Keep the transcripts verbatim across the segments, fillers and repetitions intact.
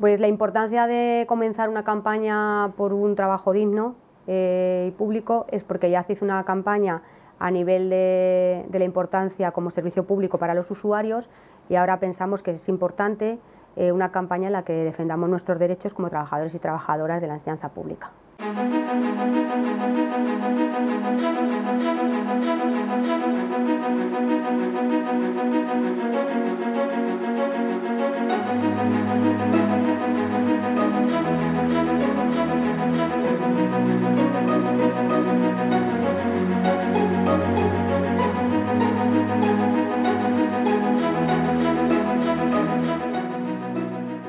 Pues la importancia de comenzar una campaña por un trabajo digno eh, y público es porque ya se hizo una campaña a nivel de, de la importancia como servicio público para los usuarios y ahora pensamos que es importante eh, una campaña en la que defendamos nuestros derechos como trabajadores y trabajadoras de la enseñanza pública.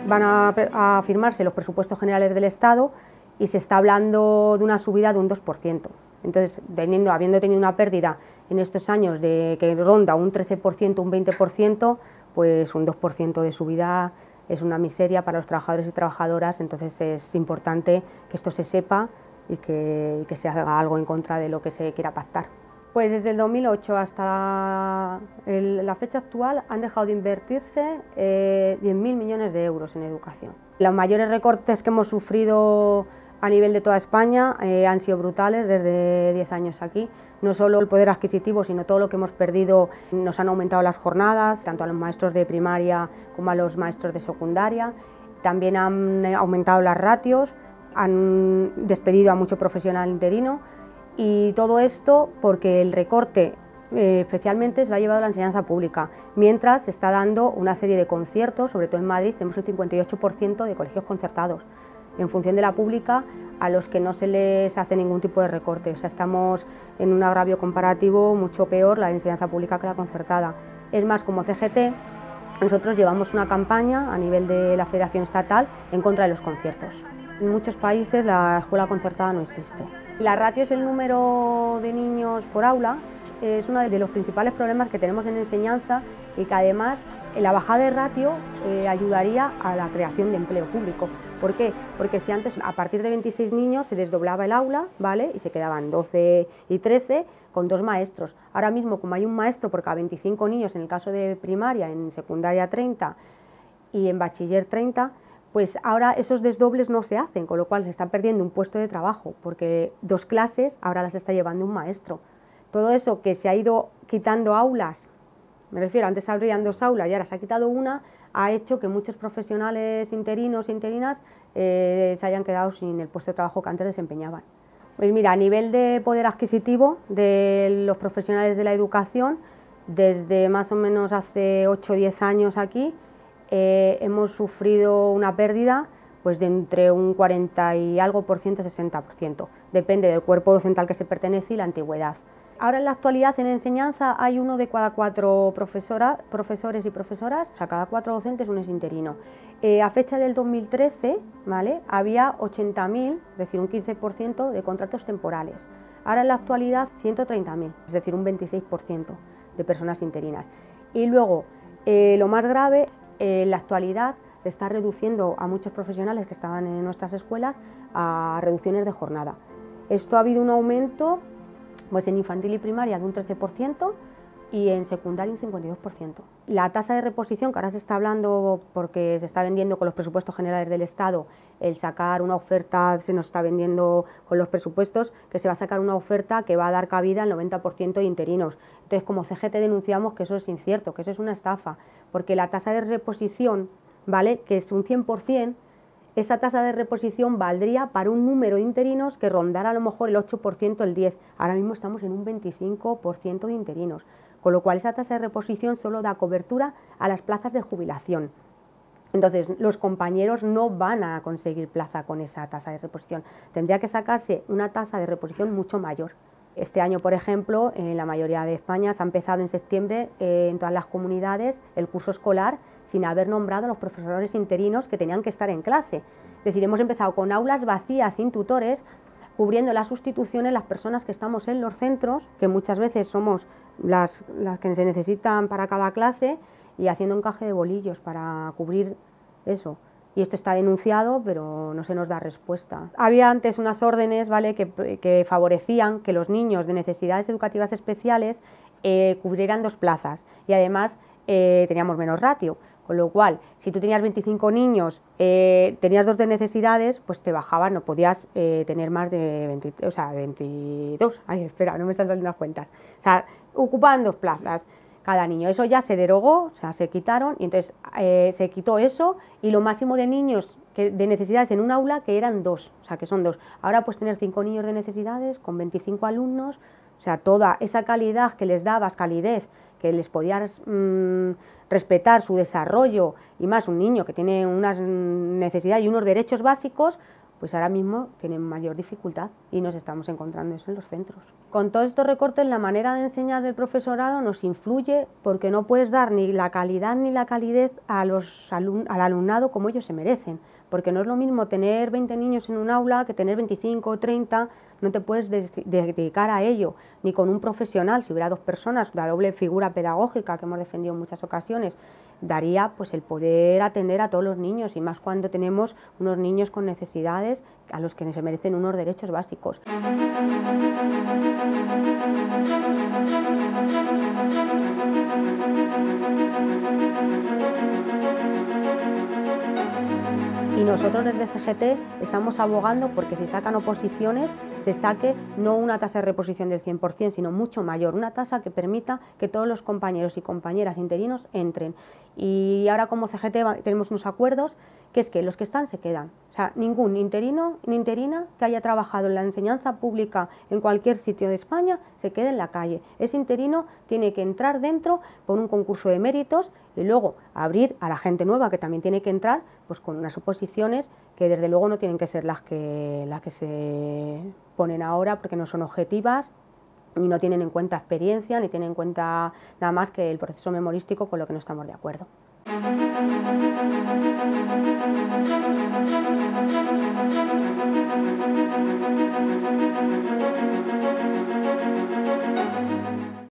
Van a, a firmarse los presupuestos generales del Estado y se está hablando de una subida de un dos por ciento. Entonces, teniendo, habiendo tenido una pérdida en estos años de que ronda un trece por ciento, un veinte por ciento, pues un dos por ciento de subida es una miseria para los trabajadores y trabajadoras, entonces es importante que esto se sepa y que, y que se haga algo en contra de lo que se quiera pactar. Pues desde el dos mil ocho hasta el, la fecha actual han dejado de invertirse eh, diez mil millones de euros en educación. Los mayores recortes que hemos sufrido a nivel de toda España eh, han sido brutales desde diez años aquí. No solo el poder adquisitivo, sino todo lo que hemos perdido. Nos han aumentado las jornadas, tanto a los maestros de primaria como a los maestros de secundaria. También han aumentado las ratios, han despedido a mucho profesional interino. Y todo esto porque el recorte eh, especialmente se lo ha llevado la enseñanza pública, mientras se está dando una serie de conciertos, sobre todo en Madrid, tenemos un cincuenta y ocho por ciento de colegios concertados, en función de la pública, a los que no se les hace ningún tipo de recorte. O sea, estamos en un agravio comparativo mucho peor la enseñanza pública que la concertada. Es más, como C G T, nosotros llevamos una campaña a nivel de la Federación Estatal en contra de los conciertos. En muchos países la escuela concertada no existe. La ratio es el número de niños por aula, es uno de los principales problemas que tenemos en enseñanza y que además la bajada de ratio eh, ayudaría a la creación de empleo público. ¿Por qué? Porque si antes a partir de veintiséis niños se desdoblaba el aula, ¿vale? Y se quedaban doce y trece con dos maestros. Ahora mismo como hay un maestro por cada veinticinco niños en el caso de primaria, en secundaria treinta y en bachiller treinta, pues ahora esos desdobles no se hacen, con lo cual se está perdiendo un puesto de trabajo, porque dos clases ahora las está llevando un maestro. Todo eso que se ha ido quitando aulas, me refiero, antes abrían dos aulas y ahora se ha quitado una, ha hecho que muchos profesionales interinos e interinas eh, se hayan quedado sin el puesto de trabajo que antes desempeñaban. Pues mira, a nivel de poder adquisitivo de los profesionales de la educación, desde más o menos hace ocho o diez años aquí, Eh, hemos sufrido una pérdida pues de entre un cuarenta y algo por ciento y sesenta por ciento, depende del cuerpo docente al que se pertenece y la antigüedad. Ahora en la actualidad en enseñanza hay uno de cada cuatro profesora, profesores y profesoras, o sea, cada cuatro docentes uno es interino. Eh, a fecha del dos mil trece, ¿vale?, había ochenta mil, es decir, un quince por ciento de contratos temporales. Ahora en la actualidad ciento treinta mil, es decir, un veintiséis por ciento de personas interinas. Y luego, eh, lo más grave, en la actualidad se está reduciendo a muchos profesionales que estaban en nuestras escuelas a reducciones de jornada. Esto ha habido un aumento pues en infantil y primaria de un trece por ciento y en secundaria un cincuenta y dos por ciento. La tasa de reposición, que ahora se está hablando porque se está vendiendo con los presupuestos generales del Estado, el sacar una oferta, se nos está vendiendo con los presupuestos, que se va a sacar una oferta que va a dar cabida al noventa por ciento de interinos. Entonces, como C G T denunciamos que eso es incierto, que eso es una estafa, porque la tasa de reposición, ¿vale?, que es un cien por ciento, esa tasa de reposición valdría para un número de interinos que rondara a lo mejor el ocho por ciento, el diez por ciento. Ahora mismo estamos en un veinticinco por ciento de interinos, con lo cual esa tasa de reposición solo da cobertura a las plazas de jubilación. Entonces, los compañeros no van a conseguir plaza con esa tasa de reposición. Tendría que sacarse una tasa de reposición mucho mayor. Este año, por ejemplo, en la mayoría de España se ha empezado en septiembre eh, en todas las comunidades el curso escolar sin haber nombrado a los profesores interinos que tenían que estar en clase. Es decir, hemos empezado con aulas vacías, sin tutores, cubriendo las sustituciones, las personas que estamos en los centros, que muchas veces somos las, las que se necesitan para cada clase, y haciendo encaje de bolillos para cubrir eso. Y esto está denunciado, pero no se nos da respuesta. Había antes unas órdenes, ¿vale?, que, que favorecían que los niños de necesidades educativas especiales eh, cubrieran dos plazas y además eh, teníamos menos ratio. Con lo cual, si tú tenías veinticinco niños, eh, tenías dos de necesidades, pues te bajaban, no podías eh, tener más de veinte, o sea, veintidós. Ay, espera, no me están saliendo las cuentas. O sea, ocupaban dos plazas cada niño. Eso ya se derogó, o sea, se quitaron, y entonces eh, se quitó eso, y lo máximo de niños que, de necesidades en un aula, que eran dos, o sea, que son dos. Ahora pues tener cinco niños de necesidades con veinticinco alumnos, o sea, toda esa calidad que les dabas, calidez, que les podías mmm, respetar su desarrollo, y más un niño que tiene unas necesidades y unos derechos básicos, pues ahora mismo tienen mayor dificultad, y nos estamos encontrando eso en los centros. Con todos estos recortes, la manera de enseñar del profesorado nos influye, porque no puedes dar ni la calidad ni la calidez a los alum- al alumnado como ellos se merecen, porque no es lo mismo tener veinte niños en un aula que tener veinticinco o treinta, no te puedes dedicar a ello, ni con un profesional. Si hubiera dos personas, la doble figura pedagógica que hemos defendido en muchas ocasiones, daría pues el poder atender a todos los niños, y más cuando tenemos unos niños con necesidades a los que se merecen unos derechos básicos. Y nosotros desde C G T estamos abogando porque si sacan oposiciones, se saque no una tasa de reposición del cien por cien, sino mucho mayor, una tasa que permita que todos los compañeros y compañeras interinos entren. Y ahora como C G T tenemos unos acuerdos, que es que los que están se quedan. O sea, ningún interino ni interina que haya trabajado en la enseñanza pública en cualquier sitio de España se quede en la calle. Ese interino tiene que entrar dentro por un concurso de méritos, y luego abrir a la gente nueva que también tiene que entrar, pues con unas oposiciones que desde luego no tienen que ser las que, las que se ponen ahora, porque no son objetivas y no tienen en cuenta experiencia, ni tienen en cuenta nada más que el proceso memorístico, con lo que no estamos de acuerdo.